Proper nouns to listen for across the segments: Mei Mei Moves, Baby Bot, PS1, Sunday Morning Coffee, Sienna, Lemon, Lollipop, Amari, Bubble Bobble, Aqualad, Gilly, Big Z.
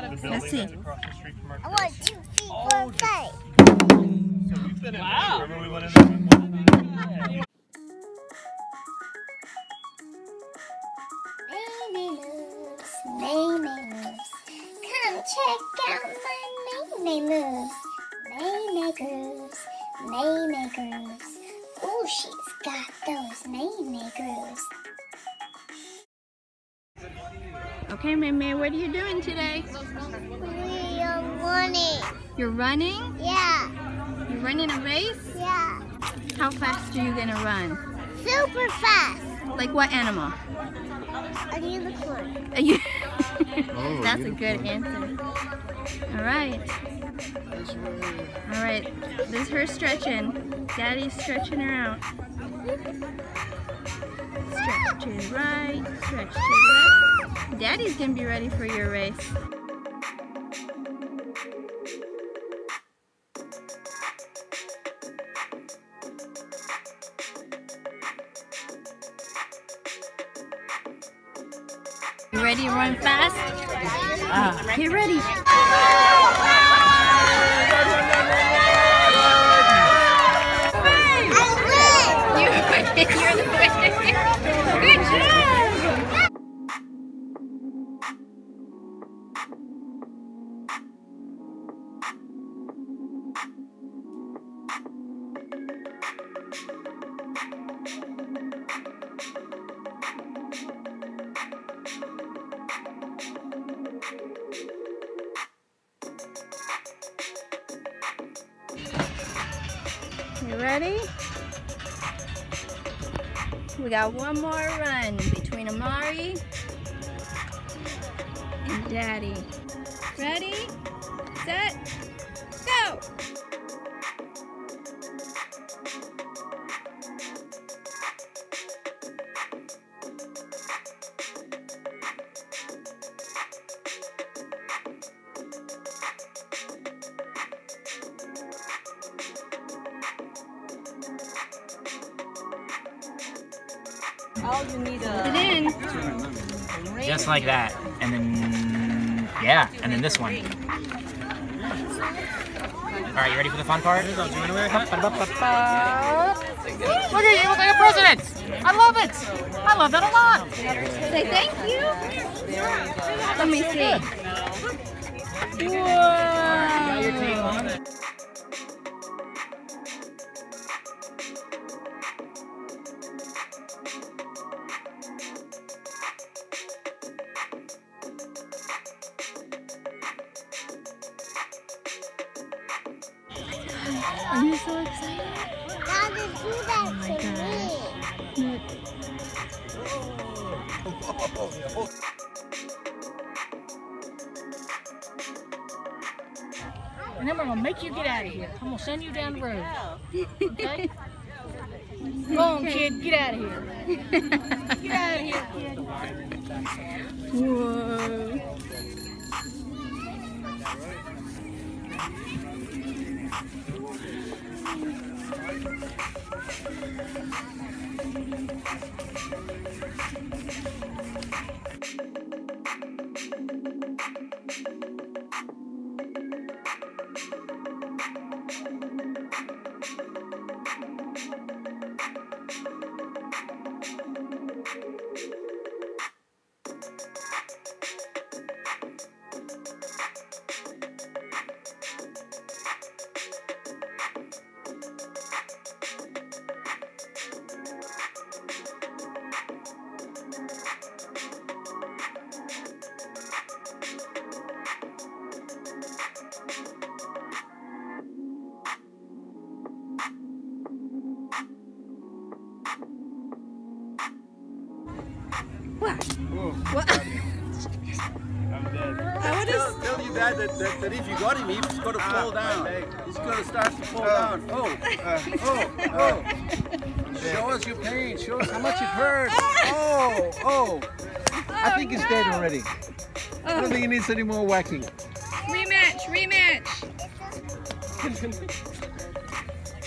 That's it. I want 2 feet for a fight. Wow. Mei Mei Moves, Mei Mei Moves. Come check out my Mei Mei Moves. Mei Mei Grooves, Mei Mei Grooves. Oh, she's got those Mei Mei Grooves. Okay, Mei Mei, what are you doing today? We are running. You're running? Yeah. You're running a race? Yeah. How fast are you going to run? Super fast. Like what animal? A unicorn. A unicorn. That's a good answer. All right. All right. This is her stretching. Daddy's stretching her out. Stretch to right, stretch to left. Daddy's gonna be ready for your race. You ready to run fast? Get ready. You're the winner. Good job. You ready? We got one more run between Amari and Daddy. Ready, set, go! You need a... it in. Just like that, and then yeah, and then this one. All right, you ready for the fun part? Look at you, look like a president! I love it. I love that a lot. Say thank you. Let me see. Whoa. Are you so excited? Now to do that to me. And then I'm gonna make you get out of here. I'm gonna send you down the road. Okay? Go on, kid, get out of here. Get out of here, kid. Whoa. What? Whoa, what? I'm dead. I tell your dad that if you got him, he's got to fall down. He's got to start to fall down. Show us your pain. Show us how much it hurts. I think he's dead already. I don't think he needs any more whacking. Rematch, rematch.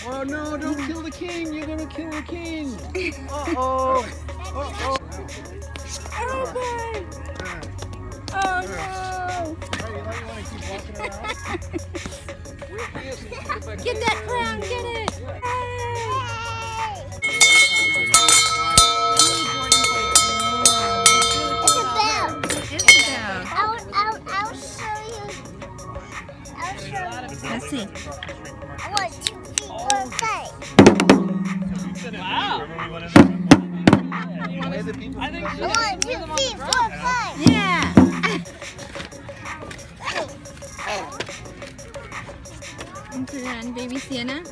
Oh no, don't kill the king. You're going to kill the king. Oh boy! Oh no! Get that crown, get it! Let's see. 1, 2, 3, 4, 5. Wow. 1, 2, 3, 4, 5. Yeah. And baby Sienna.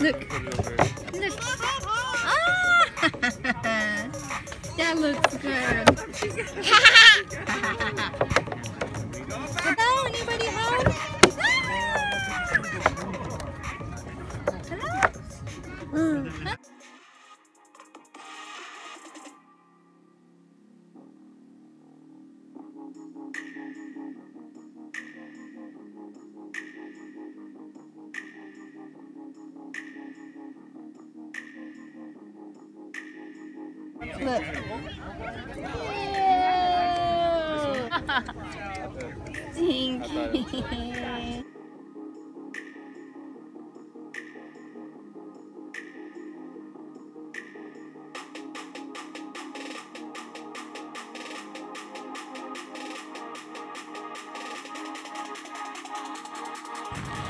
Look. Look. Oh. That looks good. Hello, anybody home? Hello? Look. Dinky.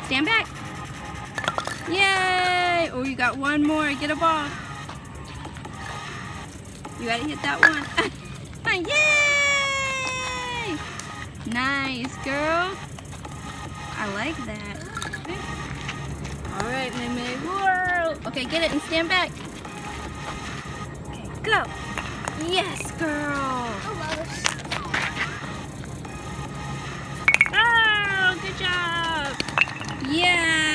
Stand back. Yay! Oh, you got one more. Get a ball. You gotta hit that one. Yay! Nice, girl. I like that. All right, Mei Mei. Whoa. Okay, get it and stand back. Go. Yes, girl. Oh, good job. Yeah.